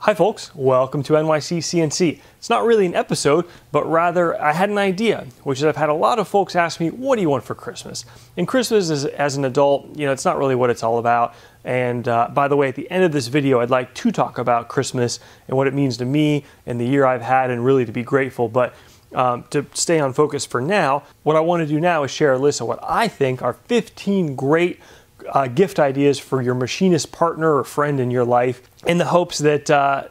Hi folks, welcome to NYC CNC. It's not really an episode, but rather I had an idea, which is I've had a lot of folks ask me, what do you want for Christmas? And Christmas is, as an adult, you know, it's not really what it's all about. And by the way, at the end of this video, I'd like to talk about Christmas and what it means to me and the year I've had and really to be grateful. But to stay on focus for now, what I want to do now is share a list of what I think are 15 great gift ideas for your machinist partner or friend in your life, in the hopes that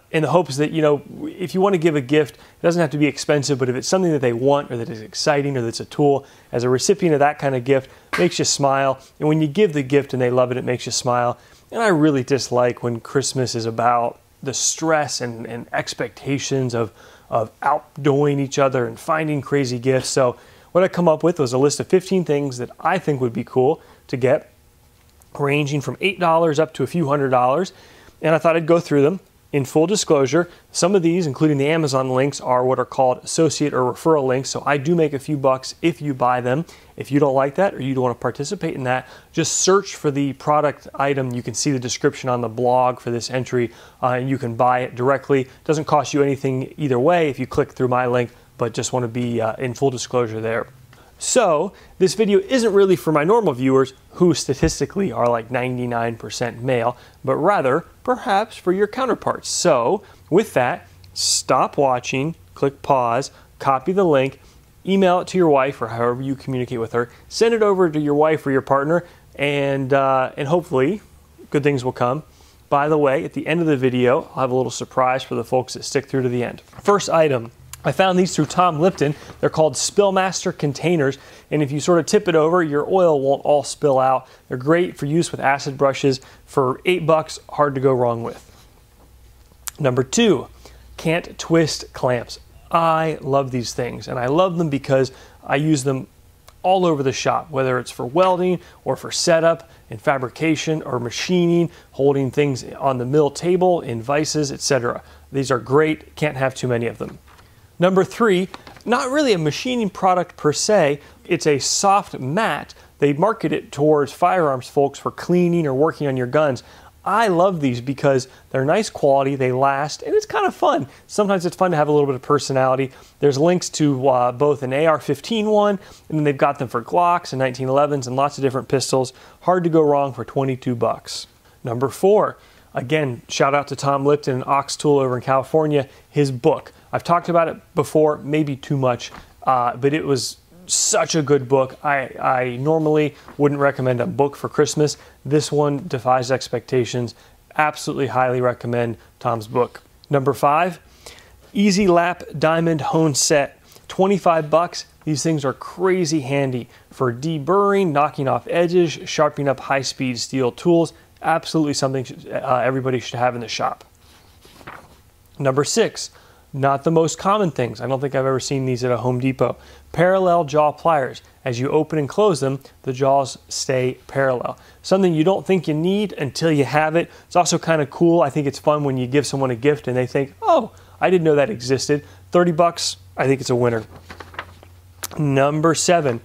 you know, if you want to give a gift, it doesn't have to be expensive, but if it's something that they want or that is exciting or that's a tool, as a recipient of that kind of gift, it makes you smile. And when you give the gift and they love it, it makes you smile. And I really dislike when Christmas is about the stress and expectations of outdoing each other and finding crazy gifts. So what I come up with was a list of 15 things that I think would be cool to get, ranging from $8 up to a few $100s. And I thought I'd go through them. In full disclosure, some of these, including the Amazon links, are what are called associate or referral links. So I do make a few bucks if you buy them. If you don't like that or you don't want to participate in that, just search for the product item. You can see the description on the blog for this entry, and you can buy it directly. It doesn't cost you anything either way if you click through my link, but just want to be in full disclosure there. So this video isn't really for my normal viewers, who statistically are like 99% male, but rather perhaps for your counterparts. So with that, stop watching, click pause, copy the link, email it to your wife or however you communicate with her, send it over to your wife or your partner, and hopefully good things will come. By the way, at the end of the video, I'll have a little surprise for the folks that stick through to the end. First item. I found these through Tom Lipton. They're called Spillmaster Containers, and if you sort of tip it over, your oil won't all spill out. They're great for use with acid brushes. For $8, hard to go wrong with. Number two, Kant-Twist clamps. I love these things, and I love them because I use them all over the shop, whether it's for welding or for setup and fabrication or machining, holding things on the mill table, in vices, etc. These are great, can't have too many of them. Number three, not really a machining product per se, it's a soft mat. They market it towards firearms folks for cleaning or working on your guns. I love these because they're nice quality, they last, and it's kind of fun. Sometimes it's fun to have a little bit of personality. There's links to both an AR-15 one, and then they've got them for Glocks and 1911s and lots of different pistols. Hard to go wrong for $22. Number four, again, shout out to Tom Lipton and Ox Tool over in California, his book. I've talked about it before, maybe too much, but it was such a good book. I normally wouldn't recommend a book for Christmas. This one defies expectations. Absolutely highly recommend Tom's book. Number five, EZE-Lap Diamond Hone set, $25. These things are crazy handy for deburring, knocking off edges, sharpening up high-speed steel tools. Absolutely something everybody should have in the shop. Number six. Not the most common things. I don't think I've ever seen these at a Home Depot. Parallel jaw pliers. As you open and close them, the jaws stay parallel. Something you don't think you need until you have it. It's also kind of cool. I think it's fun when you give someone a gift and they think, oh, I didn't know that existed. $30, I think it's a winner. Number seven,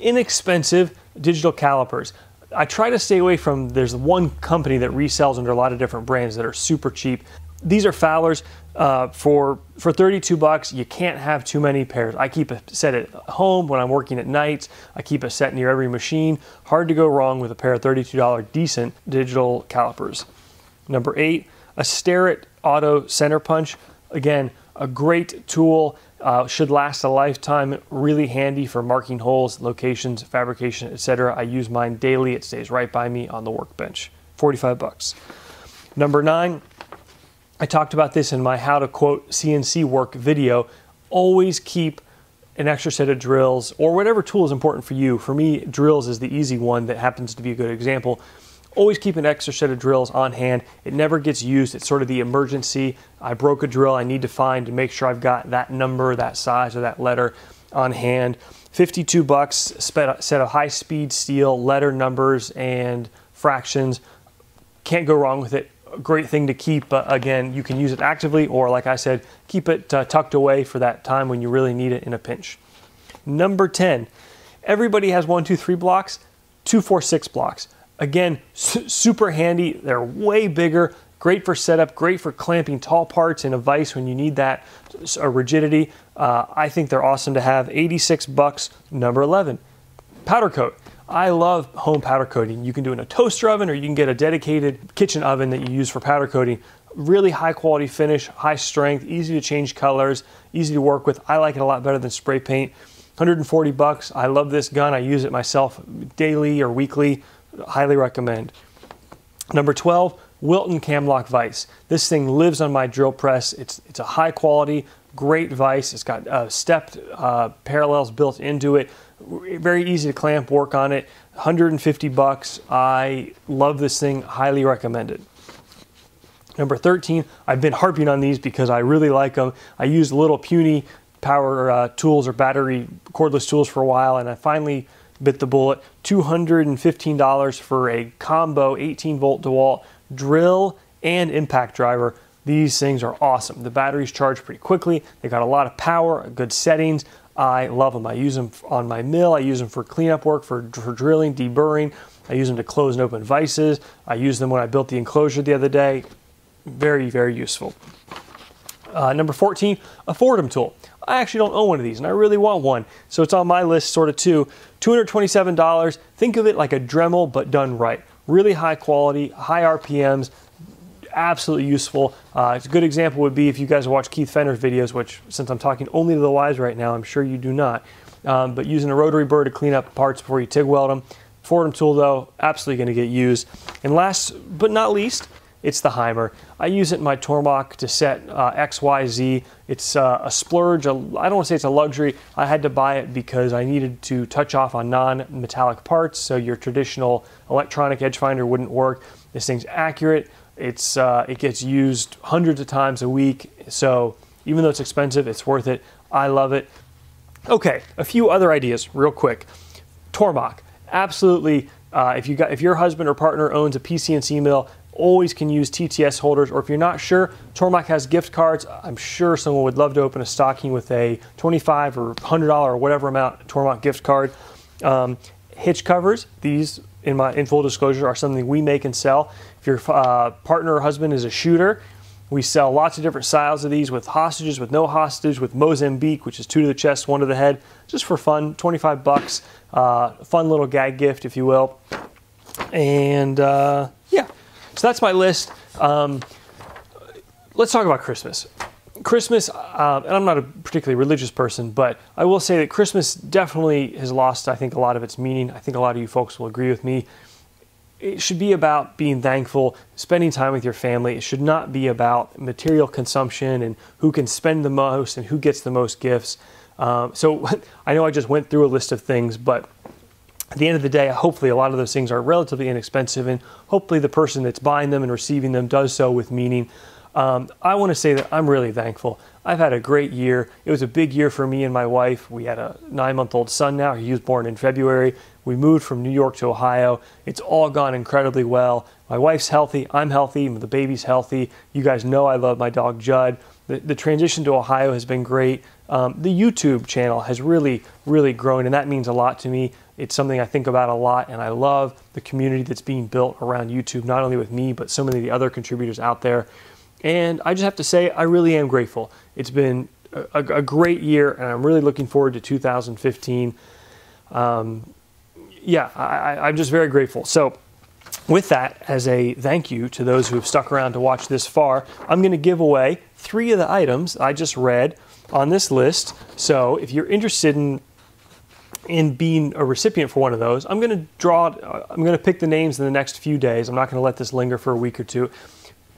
inexpensive digital calipers. I try to stay away from, there's one company that resells under a lot of different brands that are super cheap. These are Fowlers for $32. You can't have too many pairs. I keep a set at home when I'm working at nights. I keep a set near every machine. Hard to go wrong with a pair of $32 decent digital calipers. Number eight, a Starrett Auto Center Punch. Again, a great tool, should last a lifetime, really handy for marking holes, locations, fabrication, etc. I use mine daily. It stays right by me on the workbench. $45. Number nine, I talked about this in my how to quote CNC work video. Always keep an extra set of drills or whatever tool is important for you. For me, drills is the easy one that happens to be a good example. Always keep an extra set of drills on hand. It never gets used. It's sort of the emergency. I broke a drill. I need to find and make sure I've got that number, that size, or that letter on hand. $52, set of high-speed steel, letter numbers, and fractions. Can't go wrong with it. Great thing to keep. Again, you can use it actively, or like I said, keep it tucked away for that time when you really need it in a pinch. Number 10, everybody has 1, 2, 3 blocks, 2, 4, 6 blocks. Again, super handy. They're way bigger. Great for setup, great for clamping tall parts in a vise when you need that rigidity. I think they're awesome to have. $86, number 11. Powder coat. I love home powder coating. You can do it in a toaster oven, or you can get a dedicated kitchen oven that you use for powder coating. Really high quality finish, high strength, easy to change colors, easy to work with. I like it a lot better than spray paint. $140. I love this gun. I use it myself daily or weekly. Highly recommend. Number 12, Wilton Cam-Lock vise. This thing lives on my drill press. It's a high quality, great vise. It's got stepped parallels built into it. Very easy to clamp, work on it. $150. I love this thing. Highly recommend it. Number 13, I've been harping on these because I really like them. I use little puny power tools or battery cordless tools for a while, and I finally bit the bullet. $215 for a combo 18-volt DeWalt drill and impact driver. These things are awesome. The batteries charge pretty quickly. They got a lot of power, good settings. I love them. I use them on my mill. I use them for cleanup work, for drilling, deburring. I use them to close and open vices. I use them when I built the enclosure the other day. Very, very useful. Number 14, a Fordham tool. I actually don't own one of these, and I really want one, so it's on my list sort of too. $227. Think of it like a Dremel, but done right. Really high quality, high RPMs, absolutely useful. A good example would be if you guys watch Keith Fender's videos, which since I'm talking only to the wives right now, I'm sure you do not, but using a rotary burr to clean up parts before you TIG weld them. Fordham tool though, absolutely gonna get used. And last but not least, it's the Haimer. I use it in my Tormach to set XYZ. It's a splurge. I don't want to say it's a luxury. I had to buy it because I needed to touch off on non-metallic parts, so your traditional electronic edge finder wouldn't work. This thing's accurate. It's it gets used hundreds of times a week, so even though it's expensive, it's worth it. I love it. Okay, a few other ideas real quick. Tormach, absolutely. If your husband or partner owns a PCNC mill, always can use TTS holders, or if you're not sure, Tormach has gift cards. I'm sure someone would love to open a stocking with a $25 or $100 or whatever amount Tormach gift card. Hitch covers, these in full disclosure are something we make and sell. If your partner or husband is a shooter, we sell lots of different styles of these with hostages, with no hostage, with Mozambique, which is 2 to the chest, 1 to the head, just for fun, $25, fun little gag gift, if you will. And yeah. So that's my list. Let's talk about Christmas. Christmas, and I'm not a particularly religious person, but I will say that Christmas definitely has lost, I think, a lot of its meaning. I think a lot of you folks will agree with me. It should be about being thankful, spending time with your family. It should not be about material consumption and who can spend the most and who gets the most gifts. So I know I just went through a list of things, but at the end of the day, hopefully a lot of those things are relatively inexpensive, and hopefully the person that's buying them and receiving them does so with meaning. I want to say that I'm really thankful. I've had a great year. It was a big year for me and my wife. We had a 9-month-old son now. He was born in February. We moved from New York to Ohio. It's all gone incredibly well. My wife's healthy. I'm healthy. The baby's healthy. You guys know I love my dog, Judd. The transition to Ohio has been great. The YouTube channel has really, really grown, and that means a lot to me. It's something I think about a lot, and I love the community that's being built around YouTube, not only with me, but so many of the other contributors out there. And I just have to say, I really am grateful. It's been a great year, and I'm really looking forward to 2015. Yeah, I'm just very grateful. So with that, as a thank you to those who have stuck around to watch this far, I'm going to give away 3 of the items I just read on this list. So if you're interested in being a recipient for one of those, I'm going to pick the names in the next few days. I'm not going to let this linger for a week or two.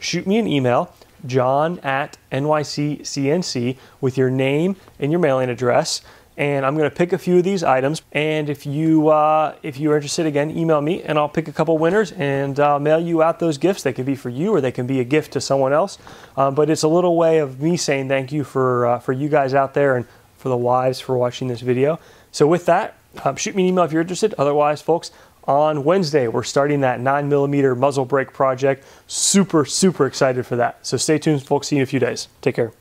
Shoot me an email, john@nyccnc, with your name and your mailing address, and I'm going to pick a few of these items. And if you're interested, again, email me, and I'll pick a couple winners and mail you out those gifts. They can be for you, or they can be a gift to someone else. But it's a little way of me saying thank you for you guys out there, and for the wives for watching this video. So with that, shoot me an email if you're interested. Otherwise, folks, on Wednesday, we're starting that 9mm muzzle brake project. Super, super excited for that. So stay tuned, folks. See you in a few days. Take care.